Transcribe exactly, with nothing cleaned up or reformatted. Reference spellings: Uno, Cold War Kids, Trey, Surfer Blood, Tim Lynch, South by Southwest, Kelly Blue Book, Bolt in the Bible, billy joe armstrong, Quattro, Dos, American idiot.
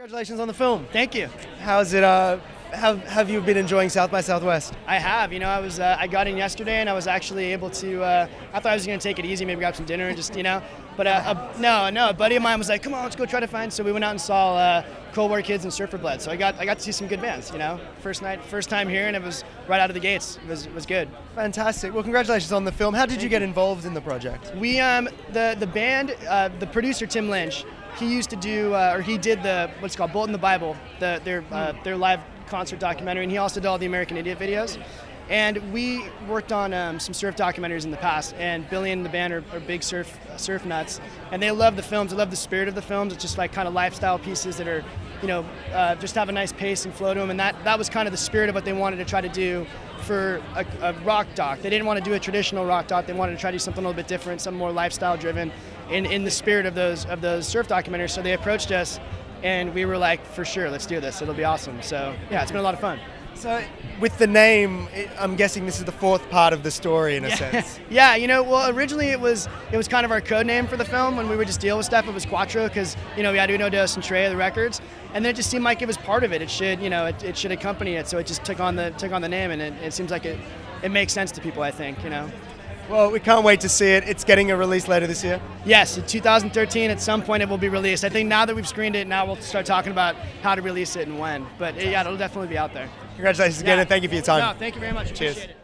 Congratulations on the film. Thank you. How's it? Uh, have Have you been enjoying South by Southwest? I have. You know, I was. Uh, I got in yesterday, and I was actually able to. Uh, I thought I was going to take it easy, maybe grab some dinner and just, you know. But uh, a, no, no. A buddy of mine was like, "Come on, let's go try to find." So we went out and saw uh, Cold War Kids and Surfer Blood. So I got. I got to see some good bands. You know, first night, first time here, and it was right out of the gates. It was it was good. Fantastic. Well, congratulations on the film. How did Thank you get you. involved in the project? We um the the band uh, the producer Tim Lynch. He used to do, uh, or he did the what's called Bolt in the Bible, the, their uh, their live concert documentary, and he also did all the American Idiot videos. And we worked on um, some surf documentaries in the past. And Billy and the band are, are big surf uh, surf nuts, and they love the films. They love the spirit of the films. It's just like kind of lifestyle pieces that are, you know, uh, just have a nice pace and flow to them. And that that was kind of the spirit of what they wanted to try to do for a, a rock doc. They didn't want to do a traditional rock doc. They wanted to try to do something a little bit different, something more lifestyle driven, in in the spirit of those of those surf documentaries. So they approached us, and we were like, for sure, let's do this. It'll be awesome. So yeah, it's been a lot of fun. So with the name, I'm guessing this is the fourth part of the story in a yeah. sense. Yeah, you know, well, originally it was it was kind of our code name for the film. When we would just deal with stuff, it was Quattro, because, you know, we had Uno, Dos, and Trey, the records, and then it just seemed like it was part of it. It should, you know, it, it should accompany it. So it just took on the took on the name, and it, it seems like it it makes sense to people, I think, you know. Well, we can't wait to see it. It's getting a release later this year? Yes, in two thousand thirteen, at some point it will be released. I think now that we've screened it, now we'll start talking about how to release it and when. But yeah, it'll definitely be out there. Congratulations again, yeah. and thank you for your time. No, thank you very much. Cheers. Appreciate it.